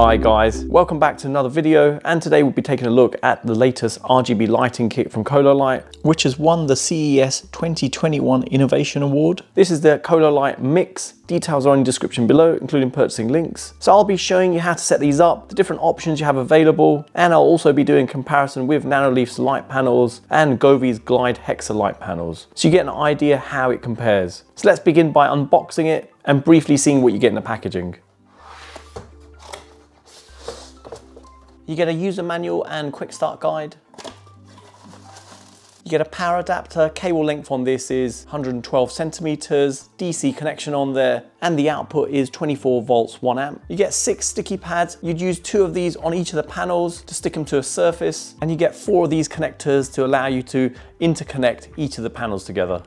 Hi guys, welcome back to another video, and today we'll be taking a look at the latest RGB lighting kit from Cololight, which has won the CES 2021 Innovation Award. This is the Cololight Mix. Details are in the description below, including purchasing links. So I'll be showing you how to set these up, the different options you have available, and I'll also be doing comparison with Nanoleaf's light panels and Govee's Glide Hexa light panels, so you get an idea how it compares. So let's begin by unboxing it and briefly seeing what you get in the packaging. You get a user manual and quick start guide. You get a power adapter. Cable length on this is 112 centimeters, DC connection on there, and the output is 24 volts, 1 amp. You get 6 sticky pads. You'd use 2 of these on each of the panels to stick them to a surface, and you get 4 of these connectors to allow you to interconnect each of the panels together.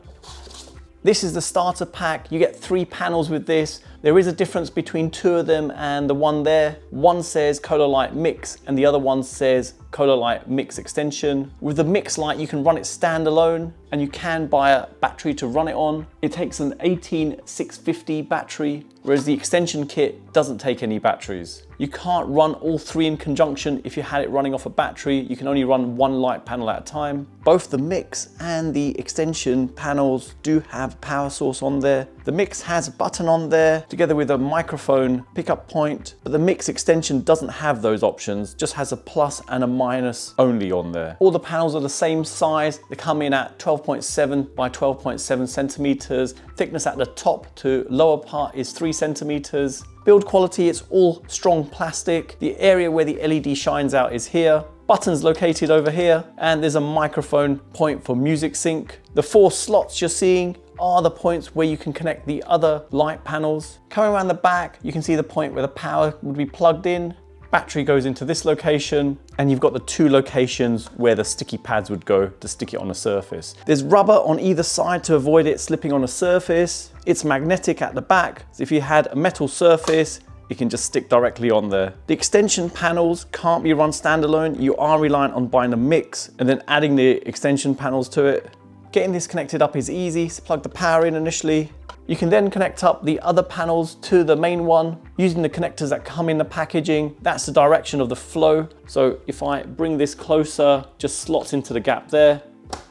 This is the starter pack. You get 3 panels with this. There is a difference between 2 of them and the one there. One says Cololight Mix and the other one says Cololight Mix Extension. With the Mix Light, you can run it standalone and you can buy a battery to run it on. It takes an 18650 battery, whereas the extension kit doesn't take any batteries. You can't run all 3 in conjunction. If you had it running off a battery, you can only run 1 light panel at a time. Both the Mix and the extension panels do have power source on there. The Mix has a button on there together with a microphone pickup point, but the Mix extension doesn't have those options, just has a plus and a minus only on there. All the panels are the same size. They come in at 12.7 by 12.7 centimeters. Thickness at the top to lower part is 3 centimeters. Build quality, it's all strong plastic. The area where the LED shines out is here. Buttons located over here, and there's a microphone point for music sync. The 4 slots you're seeing are the points where you can connect the other light panels. Coming around the back, you can see the point where the power would be plugged in. Battery goes into this location, and you've got the 2 locations where the sticky pads would go to stick it on a surface. There's rubber on either side to avoid it slipping on a surface. It's magnetic at the back, so if you had a metal surface, you can just stick directly on there. The extension panels can't be run standalone. You are reliant on buying the Mix and then adding the extension panels to it. Getting this connected up is easy, so plug the power in initially. You can then connect up the other panels to the main one using the connectors that come in the packaging. That's the direction of the flow. So if I bring this closer, just slots into the gap there,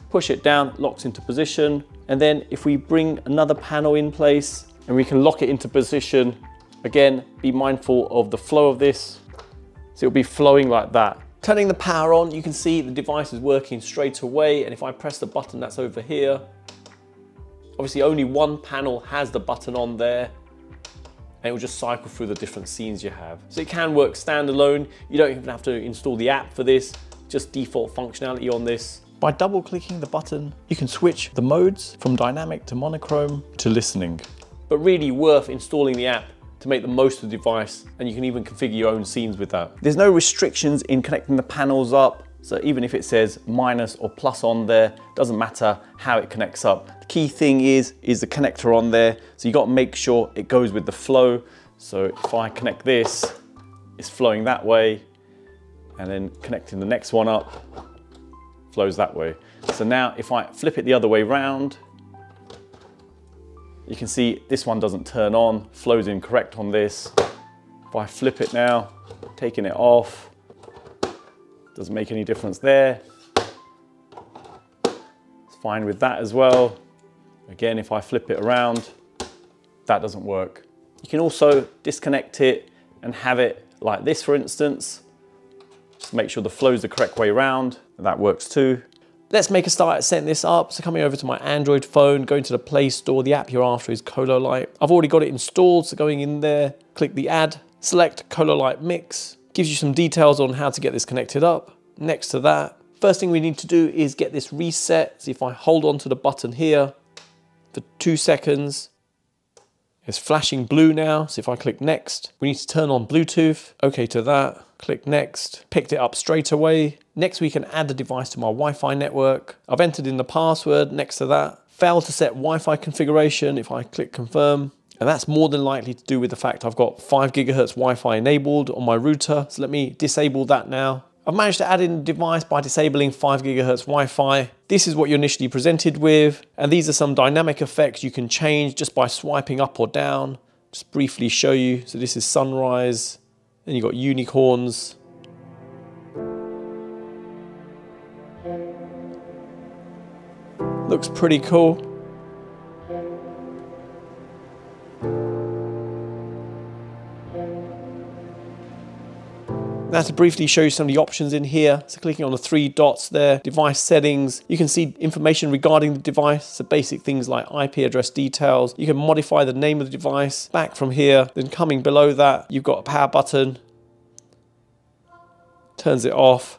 push it down, locks into position. And then if we bring another panel in place and we can lock it into position, again, be mindful of the flow of this. So it'll be flowing like that. Turning the power on, you can see the device is working straight away, and if I press the button that's over here, obviously only one panel has the button on there, and it will just cycle through the different scenes you have. So it can work standalone. You don't even have to install the app for this, just default functionality on this. By double clicking the button, you can switch the modes from dynamic to monochrome to listening. But really worth installing the app to make the most of the device, and you can even configure your own scenes with that. There's no restrictions in connecting the panels up, so even if it says minus or plus on there, doesn't matter how it connects up. The key thing is the connector on there, so you got to make sure it goes with the flow. So if I connect this, it's flowing that way, and then connecting the next one up, flows that way. So now if I flip it the other way round, you can see this one doesn't turn on, flows incorrect on this. If I flip it now, taking it off, doesn't make any difference there. It's fine with that as well. Again, if I flip it around, that doesn't work. You can also disconnect it and have it like this, for instance. Just make sure the flow's the correct way around, and that works too. Let's make a start at setting this up. So coming over to my Android phone, going to the Play Store, the app you're after is Cololight. I've already got it installed, so going in there, click the add, select Cololight Mix. Gives you some details on how to get this connected up. Next to that, first thing we need to do is get this reset. So if I hold onto the button here for 2 seconds, it's flashing blue now. So if I click next, we need to turn on Bluetooth. Okay to that, click next, picked it up straight away. Next, we can add the device to my Wi-Fi network. I've entered in the password next to that. Failed to set Wi-Fi configuration. If I click confirm, and that's more than likely to do with the fact I've got 5 GHz Wi-Fi enabled on my router. So let me disable that now. I've managed to add in the device by disabling 5 GHz Wi-Fi. This is what you're initially presented with. And these are some dynamic effects you can change just by swiping up or down. Just briefly show you. So this is sunrise, and you've got unicorns. Looks pretty cool. Now to briefly show you some of the options in here. So clicking on the three dots there, device settings, you can see information regarding the device. So basic things like IP address details. You can modify the name of the device. Back from here, then coming below that, you've got a power button. Turns it off,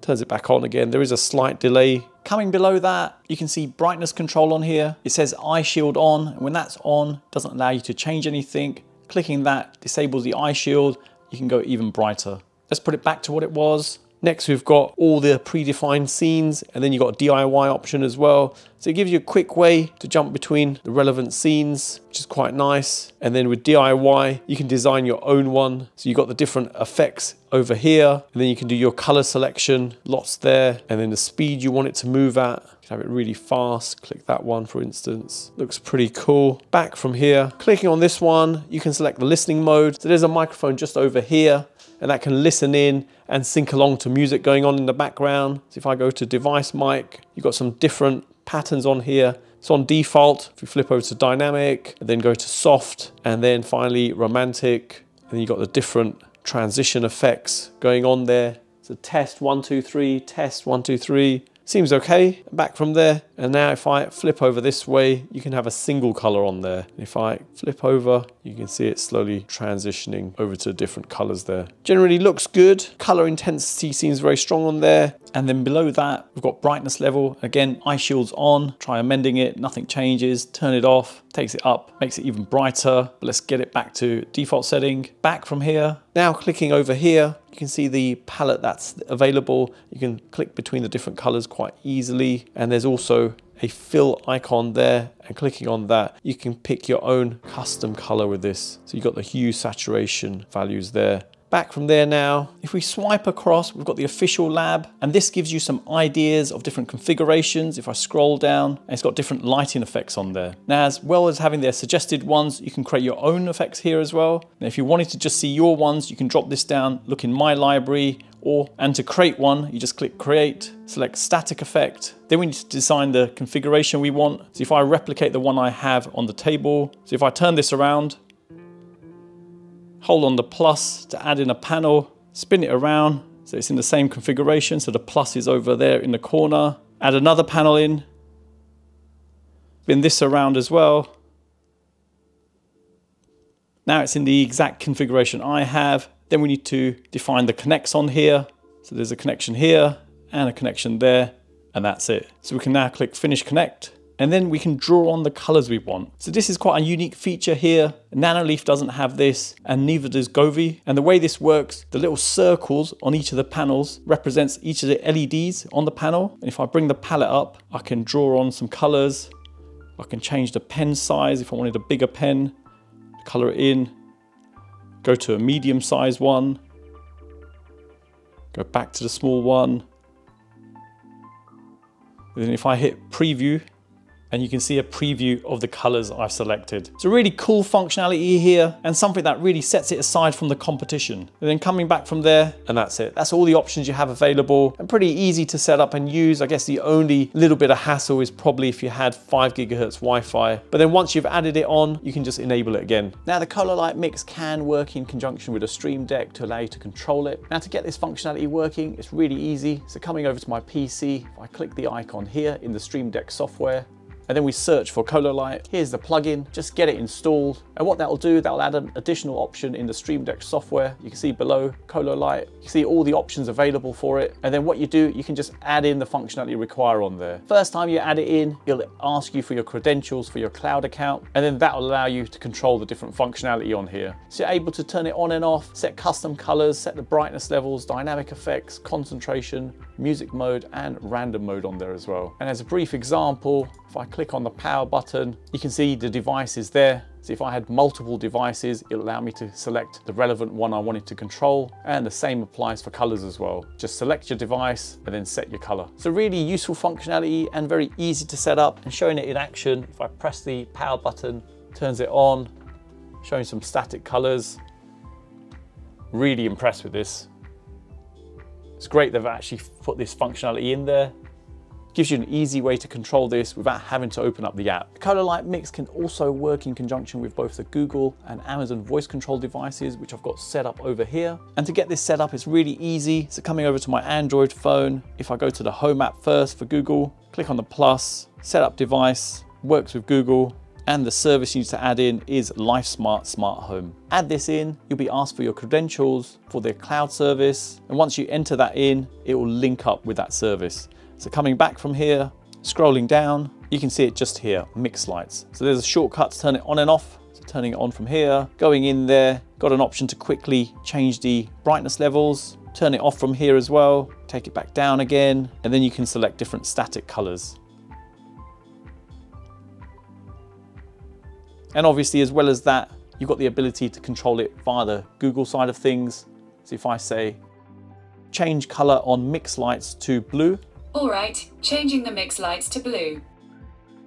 turns it back on again. There is a slight delay. Coming below that, you can see brightness control on here. It says eye shield on, and when that's on, it doesn't allow you to change anything. Clicking that disables the eye shield. You can go even brighter. Let's put it back to what it was. Next, we've got all the predefined scenes, and then you've got a DIY option as well. So it gives you a quick way to jump between the relevant scenes, which is quite nice. And then with DIY, you can design your own one. So you've got the different effects over here, and then you can do your color selection, lots there, and then the speed you want it to move at. You can have it really fast. Click that one, for instance. Looks pretty cool. Back from here, clicking on this one, you can select the listening mode. So there's a microphone just over here, and that can listen in and sync along to music going on in the background. So if I go to device mic, you've got some different patterns on here. It's on default. If we flip over to dynamic, and then go to soft, and then finally romantic, and then you've got the different transition effects going on there. So test 1, 2, 3, test 1, 2, 3. Seems okay. Back from there, and now if I flip over this way, you can have a single color on there. If I flip over, you can see it slowly transitioning over to different colors there. Generally looks good. Color intensity seems very strong on there. And then below that, we've got brightness level. Again, eye shield's on. Try amending it, nothing changes. Turn it off, takes it up, makes it even brighter. But let's get it back to default setting. Back from here. Now clicking over here, you can see the palette that's available. You can click between the different colors quite easily. And there's also a fill icon there, and clicking on that, you can pick your own custom color with this. So you've got the hue, saturation values there. Back from there now, if we swipe across, we've got the official lab, and this gives you some ideas of different configurations. If I scroll down, it's got different lighting effects on there. Now, as well as having their suggested ones, you can create your own effects here as well. And if you wanted to just see your ones, you can drop this down, look in my library, and to create one, you just click create, select static effect. Then we need to design the configuration we want. So if I replicate the one I have on the table, so if I turn this around, hold on the plus to add in a panel, spin it around so it's in the same configuration, so the plus is over there in the corner. Add another panel in, spin this around as well. Now it's in the exact configuration I have. Then we need to define the connects on here. So there's a connection here and a connection there, and that's it. So we can now click finish connect, and then we can draw on the colors we want. So this is quite a unique feature here. Nanoleaf doesn't have this, and neither does Govee. And the way this works, the little circles on each of the panels represents each of the LEDs on the panel. And if I bring the palette up, I can draw on some colors. I can change the pen size if I wanted a bigger pen, color it in. Go to a medium size one, go back to the small one. And then if I hit preview, and you can see a preview of the colors I've selected. It's a really cool functionality here, and something that really sets it aside from the competition. And then coming back from there, and that's it. That's all the options you have available, and pretty easy to set up and use. I guess the only little bit of hassle is probably if you had 5 GHz Wi-Fi, but then once you've added it on, you can just enable it again. Now the Cololight Mix can work in conjunction with a Stream Deck to allow you to control it. Now to get this functionality working, it's really easy. So coming over to my PC, if I click the icon here in the Stream Deck software, and then we search for Cololight. Here's the plugin, just get it installed. And what that'll do, that'll add an additional option in the Stream Deck software. You can see below, Cololight. You can see all the options available for it. And then what you do, you can just add in the functionality you require on there. First time you add it in, it'll ask you for your credentials for your cloud account, and then that'll allow you to control the different functionality on here. So you're able to turn it on and off, set custom colors, set the brightness levels, dynamic effects, concentration, music mode, and random mode on there as well. And as a brief example, if I click on the power button, you can see the device is there. So if I had multiple devices, it'll allow me to select the relevant one I wanted to control. And the same applies for colors as well. Just select your device and then set your color. So really useful functionality and very easy to set up, and showing it in action. If I press the power button, turns it on, showing some static colors. Really impressed with this. It's great they've actually put this functionality in there. Gives you an easy way to control this without having to open up the app. Cololight Mix can also work in conjunction with both the Google and Amazon voice control devices, which I've got set up over here. And to get this set up, it's really easy. So coming over to my Android phone, if I go to the Home app first for Google, click on the plus, set up device, works with Google, and the service you need to add in is LifeSmart Smart Home. Add this in, you'll be asked for your credentials for their cloud service. And once you enter that in, it will link up with that service. So coming back from here, scrolling down, you can see it just here, mix lights. So there's a shortcut to turn it on and off. So turning it on from here, going in there, got an option to quickly change the brightness levels, turn it off from here as well, take it back down again, and then you can select different static colors. And obviously, as well as that, you've got the ability to control it via the Google side of things. So if I say, change color on mix lights to blue, all right, changing the mix lights to blue.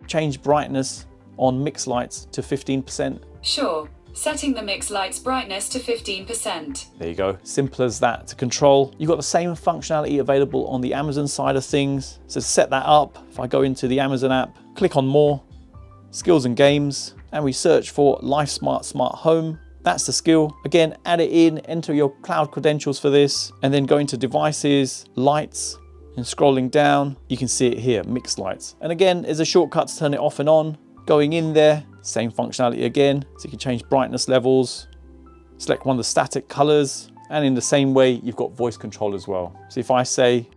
Change brightness on mix lights to 15%. Sure, setting the mix lights brightness to 15%. There you go, simple as that to control. You've got the same functionality available on the Amazon side of things. So to set that up, if I go into the Amazon app, click on more, skills and games, and we search for LifeSmart Smart Home. That's the skill. Again, add it in, enter your cloud credentials for this, and then go into devices, lights, and scrolling down, you can see it here, mix lights. And again, there's a shortcut to turn it off and on. Going in there, same functionality again. So you can change brightness levels, select one of the static colors, and in the same way, you've got voice control as well. So if I say,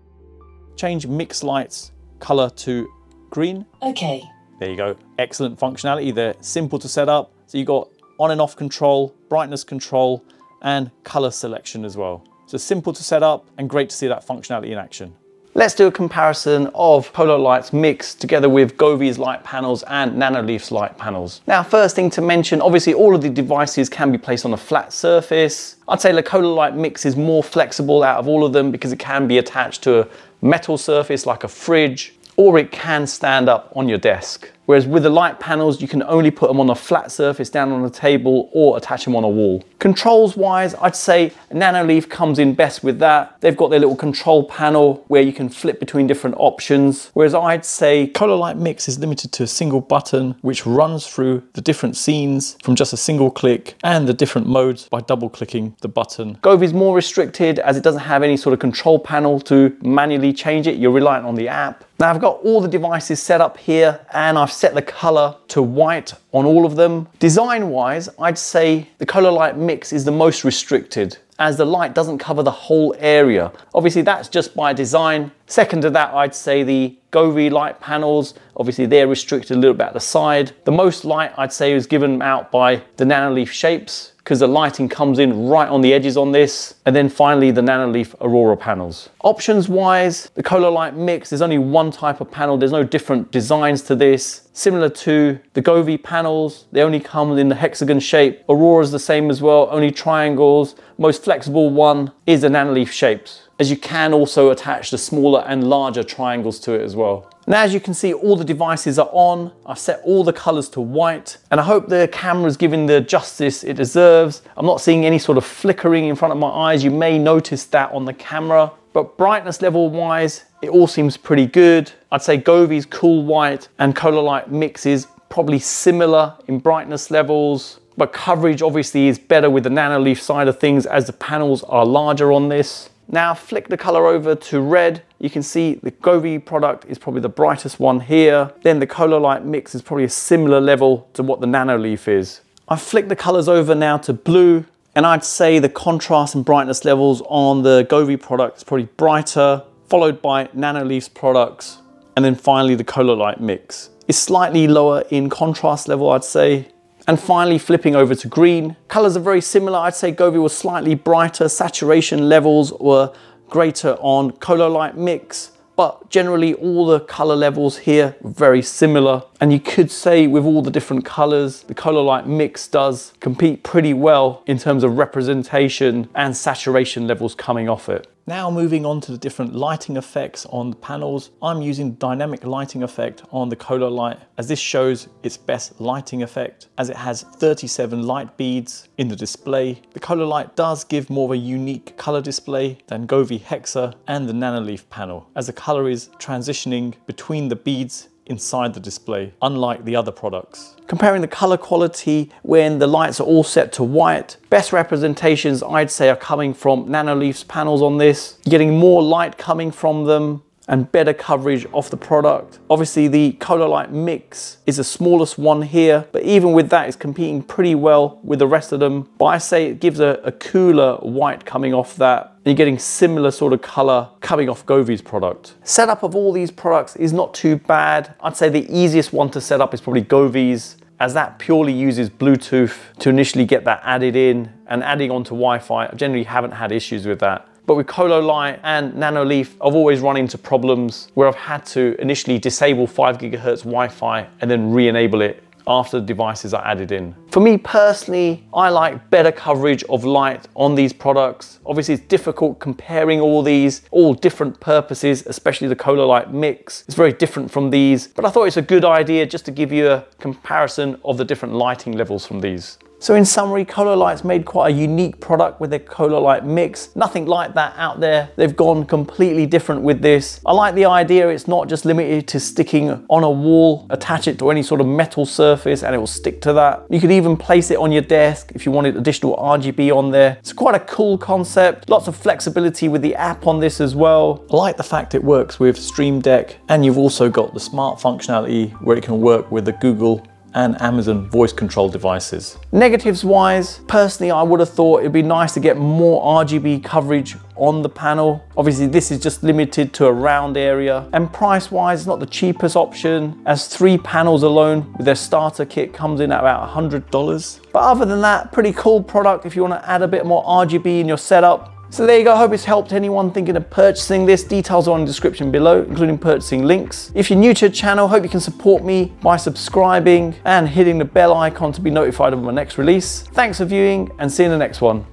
change mix lights color to green. Okay. There you go, excellent functionality there. Simple to set up. So you've got on and off control, brightness control, and color selection as well. So simple to set up and great to see that functionality in action. Let's do a comparison of Cololight's Mix together with Govee's light panels and Nanoleaf's light panels. Now, first thing to mention, obviously all of the devices can be placed on a flat surface. I'd say the Cololight Mix is more flexible out of all of them because it can be attached to a metal surface like a fridge, or it can stand up on your desk. Whereas with the light panels, you can only put them on a flat surface down on a table or attach them on a wall. Controls wise, I'd say Nanoleaf comes in best with that. They've got their little control panel where you can flip between different options. Whereas I'd say Cololight Mix is limited to a single button, which runs through the different scenes from just a single click and the different modes by double clicking the button. Govee is more restricted as it doesn't have any sort of control panel to manually change it. You're reliant on the app. Now I've got all the devices set up here and I've set the color to white on all of them. Design wise, I'd say the Cololight Mix is the most restricted as the light doesn't cover the whole area. Obviously that's just by design. Second to that, I'd say the Govee light panels, obviously they're restricted a little bit at the side. The most light I'd say is given out by the Nanoleaf shapes because the lighting comes in right on the edges on this. And then finally the Nanoleaf Aurora panels. Options wise, the Cololight Mix, there's only one type of panel. There's no different designs to this. Similar to the Govee panels, they only come in the hexagon shape. Aurora's the same as well, only triangles. Most flexible one is the Nanoleaf shapes, as you can also attach the smaller and larger triangles to it as well. Now, as you can see, all the devices are on. I've set all the colors to white, and I hope the camera's giving the justice it deserves. I'm not seeing any sort of flickering in front of my eyes. You may notice that on the camera, but brightness level wise, it all seems pretty good. I'd say Govee's cool white and Cololight Mix is probably similar in brightness levels, but coverage obviously is better with the Nanoleaf side of things as the panels are larger on this. Now flick the color over to red. You can see the Govee product is probably the brightest one here. Then the Cololight Mix is probably a similar level to what the Nanoleaf is. I've flicked the colors over now to blue, and I'd say the contrast and brightness levels on the Govee product is probably brighter, followed by Nanoleaf's products, and then finally the Cololight Mix. It's slightly lower in contrast level, I'd say. And finally, flipping over to green. Colors are very similar. I'd say Govee was slightly brighter. Saturation levels were greater on Cololight Mix, but generally all the color levels here were very similar. And you could say with all the different colors, the Cololight Mix does compete pretty well in terms of representation and saturation levels coming off it. Now moving on to the different lighting effects on the panels, I'm using dynamic lighting effect on the Cololight, as this shows its best lighting effect, as it has 37 light beads in the display. The Cololight does give more of a unique color display than Govee Hexa and the Nanoleaf panel, as the color is transitioning between the beads inside the display, unlike the other products. Comparing the color quality when the lights are all set to white, best representations I'd say are coming from Nanoleaf's panels on this, getting more light coming from them and better coverage of the product. Obviously the Cololight Mix is the smallest one here, but even with that it's competing pretty well with the rest of them. But I say it gives a cooler white coming off that. You're getting similar sort of color coming off Govee's product. Setup of all these products is not too bad. I'd say the easiest one to set up is probably Govee's, as that purely uses Bluetooth to initially get that added in, and adding onto Wi-Fi, I generally haven't had issues with that. But with Cololight and Nanoleaf, I've always run into problems where I've had to initially disable 5 GHz Wi-Fi and then re-enable it after the devices are added in. For me personally, I like better coverage of light on these products. Obviously it's difficult comparing all these, all different purposes, especially the Cololight Mix. It's very different from these, but I thought it's a good idea just to give you a comparison of the different lighting levels from these. So in summary, Cololight's made quite a unique product with their Cololight Mix. Nothing like that out there. They've gone completely different with this. I like the idea it's not just limited to sticking on a wall, attach it to any sort of metal surface and it will stick to that. You could even place it on your desk if you wanted additional RGB on there. It's quite a cool concept. Lots of flexibility with the app on this as well. I like the fact it works with Stream Deck, and you've also got the smart functionality where it can work with the Google and Amazon voice control devices. Negatives wise, personally I would have thought it'd be nice to get more RGB coverage on the panel. Obviously this is just limited to a round area, and price wise it's not the cheapest option, as 3 panels alone with their starter kit comes in at about $100. But other than that, pretty cool product if you want to add a bit more RGB in your setup. So there you go, I hope it's helped anyone thinking of purchasing this. Details are in the description below, including purchasing links. If you're new to the channel, hope you can support me by subscribing and hitting the bell icon to be notified of my next release. Thanks for viewing and see you in the next one.